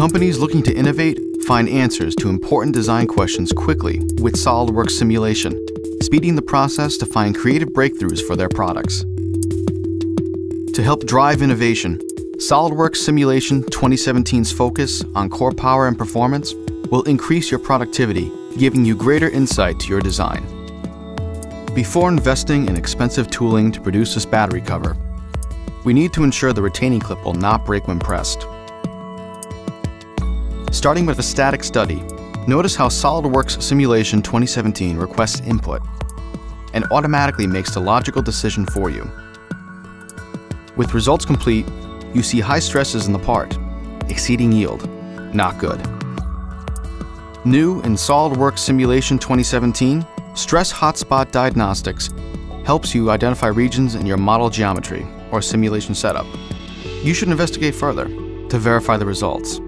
Companies looking to innovate find answers to important design questions quickly with SOLIDWORKS simulation, speeding the process to find creative breakthroughs for their products. To help drive innovation, SOLIDWORKS Simulation 2017's focus on core power and performance will increase your productivity, giving you greater insight to your design. Before investing in expensive tooling to produce this battery cover, we need to ensure the retaining clip will not break when pressed. Starting with a static study, notice how SOLIDWORKS Simulation 2017 requests input and automatically makes the logical decision for you. With results complete, you see high stresses in the part, exceeding yield, not good. New in SOLIDWORKS Simulation 2017, Stress Hotspot Diagnostics helps you identify regions in your model geometry or simulation setup. You should investigate further to verify the results.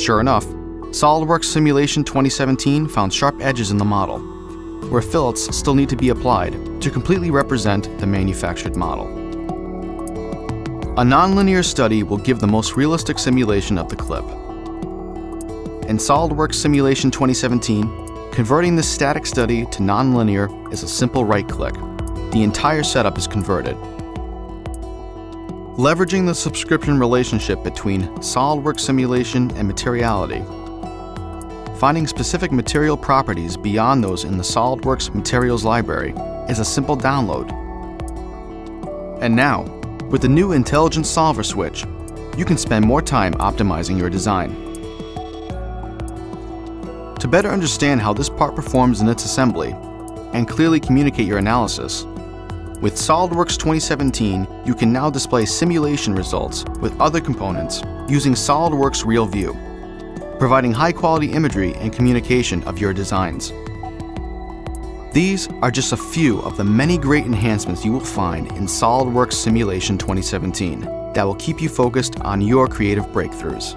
Sure enough, SOLIDWORKS Simulation 2017 found sharp edges in the model, where fillets still need to be applied to completely represent the manufactured model. A nonlinear study will give the most realistic simulation of the clip. In SOLIDWORKS Simulation 2017, converting this static study to nonlinear is a simple right-click. The entire setup is converted. Leveraging the subscription relationship between SOLIDWORKS simulation and materiality, finding specific material properties beyond those in the SOLIDWORKS materials library is a simple download. And now, with the new Intelligent Solver switch, you can spend more time optimizing your design. To better understand how this part performs in its assembly and clearly communicate your analysis, with SOLIDWORKS 2017, you can now display simulation results with other components using SOLIDWORKS RealView, providing high-quality imagery and communication of your designs. These are just a few of the many great enhancements you will find in SOLIDWORKS Simulation 2017 that will keep you focused on your creative breakthroughs.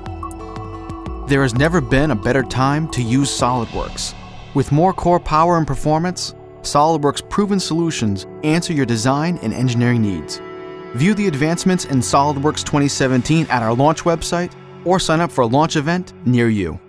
There has never been a better time to use SOLIDWORKS. With more core power and performance, SOLIDWORKS' proven solutions answer your design and engineering needs. View the advancements in SOLIDWORKS 2017 at our launch website or sign up for a launch event near you.